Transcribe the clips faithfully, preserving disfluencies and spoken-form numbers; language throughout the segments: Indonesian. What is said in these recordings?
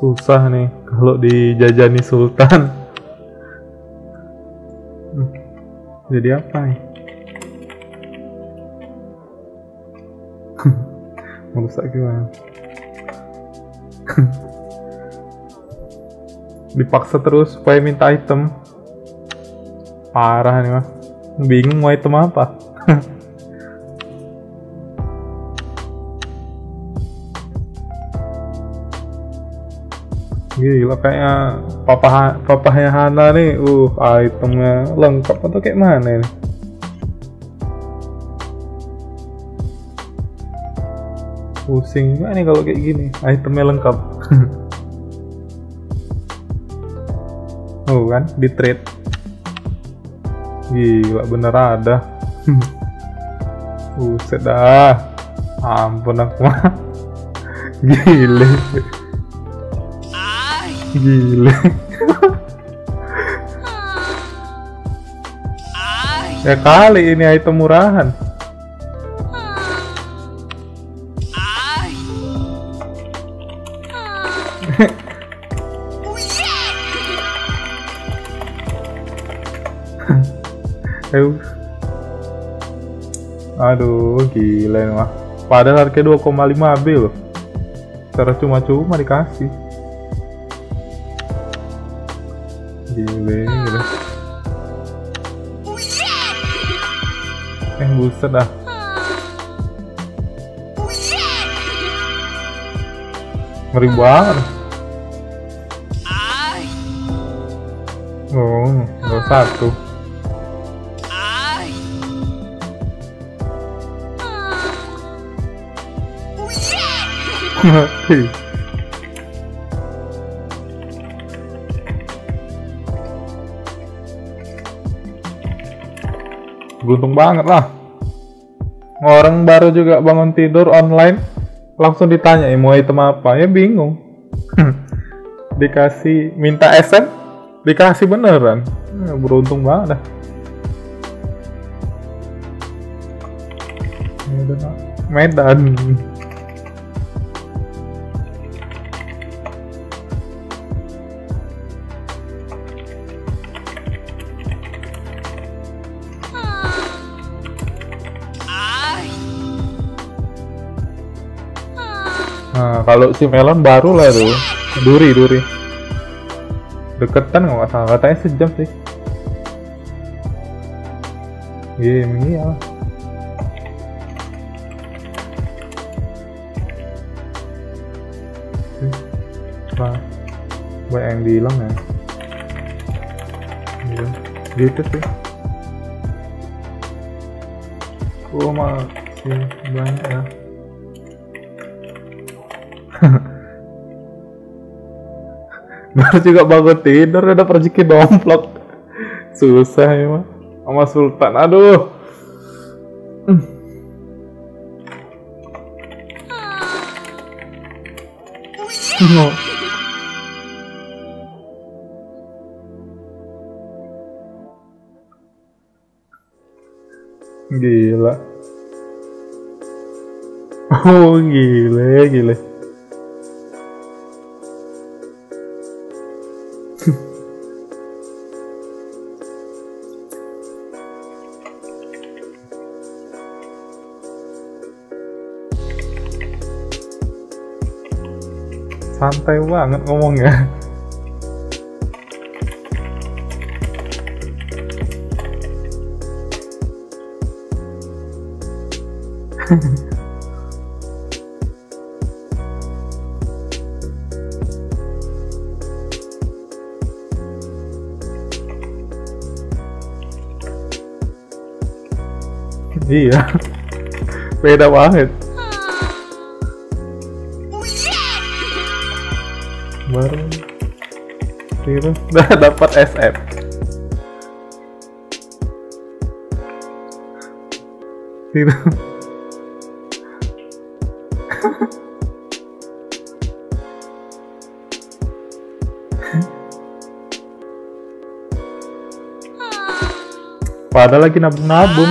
Susah nih kalau dijajani sultan. Jadi apa nih? Merusak gimana? Dipaksa terus supaya minta item. Parah nih mas. Bingung mau item apa. Gila, kayaknya papa, papahnya Hana nih, uh, itemnya lengkap atau kayak mana ini? Pusing juga nih kalau kayak gini, itemnya lengkap. Oh kan, di trade. Gila, bener ada. Buset dah. Ampun aku mah. Gila. Gila. Ya kali ini item murahan. Aduh, gila ini mah. Padahal harganya dua koma lima B loh. Secara cuma-cuma dikasih. Gile, gile. Eh, buset dah. Ngeri banget. Oh, baru satu. Beruntung banget lah. Orang baru juga bangun tidur online langsung ditanya mau item apa, ya bingung. Dikasih minta S M, dikasih beneran. Beruntung banget dah. Medan. Nah, kalau si Melon baru lah tuh, duri duri, deketan nggak salah, katanya sejam sih. Game ini ya. Wah, banyak yang bilang ya. Gitu sih. Oh masih banyak ya. Baru juga bangun tidur udah rezeki domplok. Susah emang ya, sama sultan. Aduh. No. Gila. Oh gile gile. Santai banget ngomongnya. Iya, beda banget. Baru kira udah dapat S M. Kira. Padahal lagi nabung-nabung.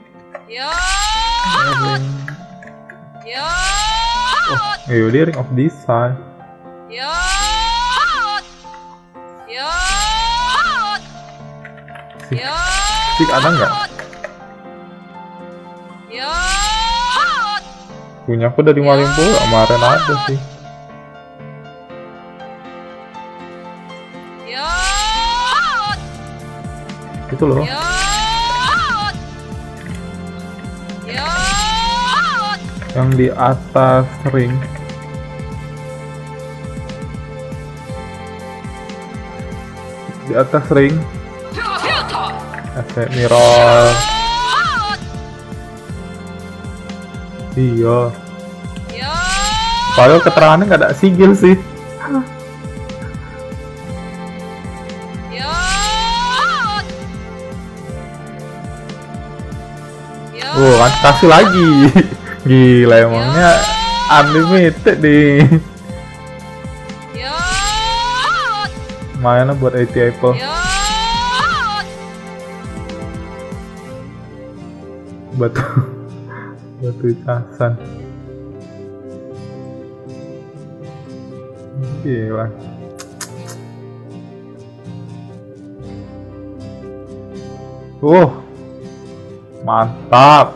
E O D Ring of Design. Sik ada nggak? Punya aku dari Marimbo kemarin ada sih. Itu loh. Yang di atas ring. Di atas ring. Efek mirror. Iya. Padahal keterangannya nggak ada sigil sih. Wow, kan kasih lagi. Gila emangnya unlimited deh. Mainnya buat I T Apple. Batu batu itasan. Gila. Oh, mantap.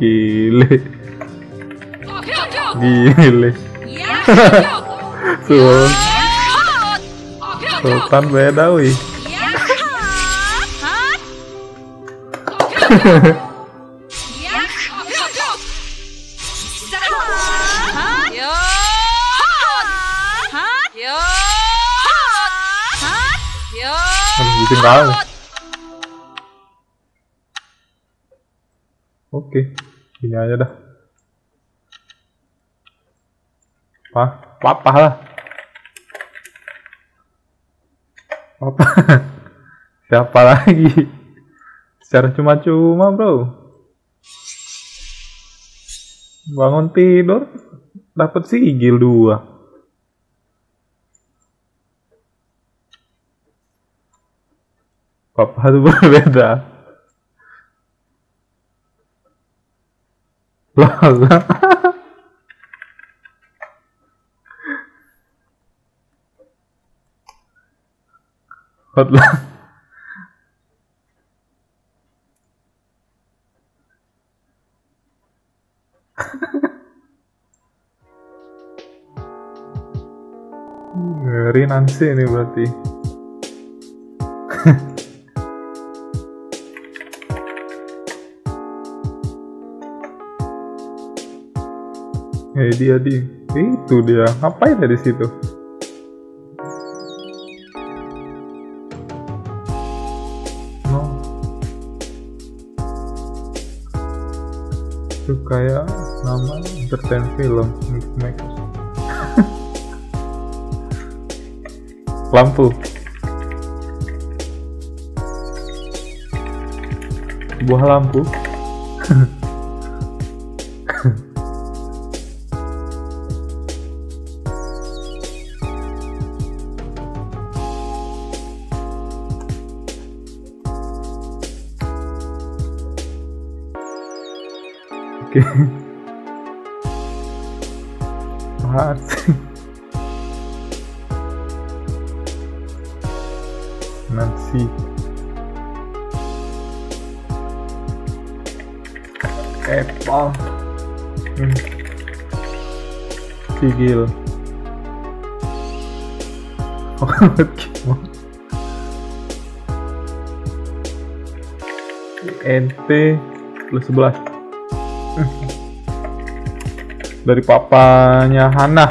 Gile. Gile. Suruh. Tuh kan beda wih. Ditinggal. Oke, ini aja dah. Pah, papah lah. Apa? Siapa lagi? Secara cuma-cuma, bro. Bangun tidur, dapat sigil dua. Papa itu berbeda. Lola. Hotline. Ngeri nanti ini berarti. Eh dia di itu dia ngapain dari situ? No. Itu kayak nama entertain film mix-max. Lampu. Buah lampu. Oke, apaan sih? Nanti Apple hmm. Sigil. N T plus sebelas dari papanya Hana.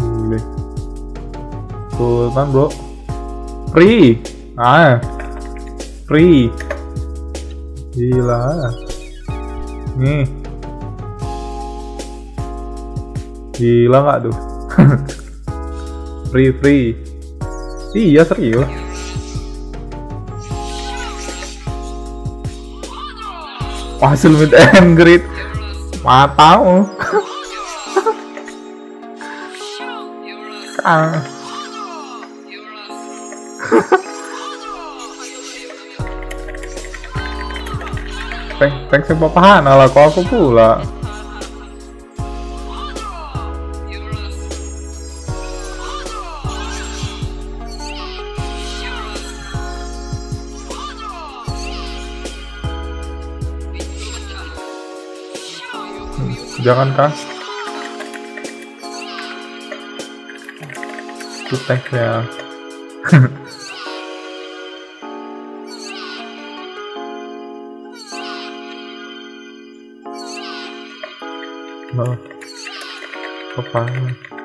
Boleh. Sultan bro. Free. Ah. Free. Gila. Nih. Gila nggak tuh? Free free. Iya serius. Hasil mid and greet mata oh. Ah. Thanks, thanks yang papahan ala kok aku pula. Jangan kah? Itu teksnya. Maaf. Kepala.